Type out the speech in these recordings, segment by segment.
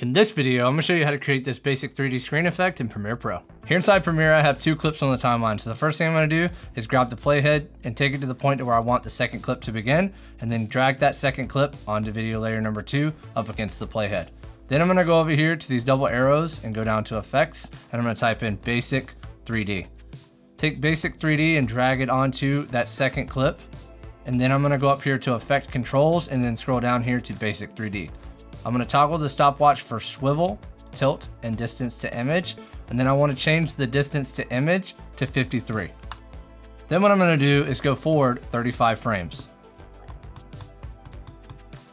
In this video, I'm gonna show you how to create this basic 3D screen effect in Premiere Pro. Here inside Premiere, I have two clips on the timeline. So the first thing I'm gonna do is grab the playhead and take it to the point to where I want the second clip to begin, and then drag that second clip onto video layer number 2 up against the playhead. Then I'm gonna go over here to these double arrows and go down to effects, and I'm gonna type in basic 3D. Take basic 3D and drag it onto that second clip. And then I'm gonna go up here to effect controls and then scroll down here to basic 3D. I'm gonna toggle the stopwatch for swivel, tilt, and distance to image. And then I wanna change the distance to image to 53. Then what I'm gonna do is go forward 35 frames.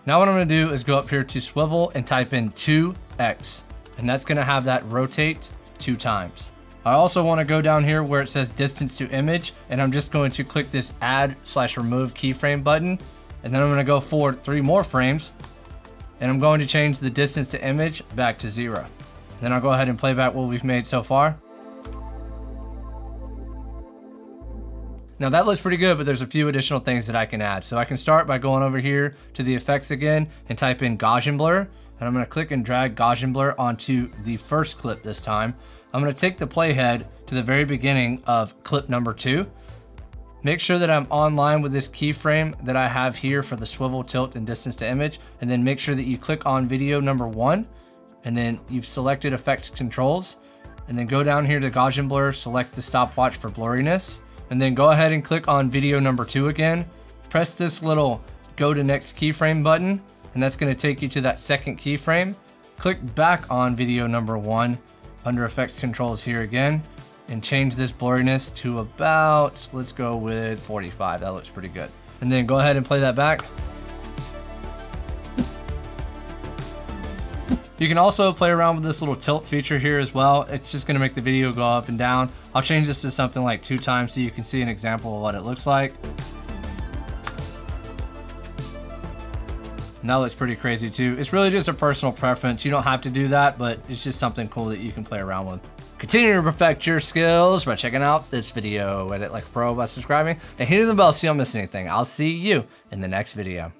Now what I'm gonna do is go up here to swivel and type in 2x. And that's gonna have that rotate 2 times. I also wanna go down here where it says distance to image, and I'm just going to click this add/remove keyframe button. And then I'm gonna go forward 3 more frames. And I'm going to change the distance to image back to 0. Then I'll go ahead and play back what we've made so far. Now that looks pretty good, but there's a few additional things that I can add. So I can start by going over here to the effects again and type in Gaussian blur. And I'm gonna click and drag Gaussian blur onto the first clip this time. I'm gonna take the playhead to the very beginning of clip number 2. Make sure that I'm on line with this keyframe that I have here for the swivel, tilt, and distance to image, and then make sure that you click on video number 1, and then you've selected effects controls, and then go down here to Gaussian blur, select the stopwatch for blurriness, and then go ahead and click on video number 2 again. Press this little go to next keyframe button, and that's gonna take you to that second keyframe. Click back on video number 1 under effects controls here again, and change this blurriness to about, let's go with 45. That looks pretty good. And then go ahead and play that back. You can also play around with this little tilt feature here as well. It's just gonna make the video go up and down. I'll change this to something like 2 times so you can see an example of what it looks like. And that looks pretty crazy too. It's really just a personal preference. You don't have to do that, but it's just something cool that you can play around with. Continue to perfect your skills by checking out this video. Edit like a pro by subscribing and hitting the bell so you don't miss anything. I'll see you in the next video.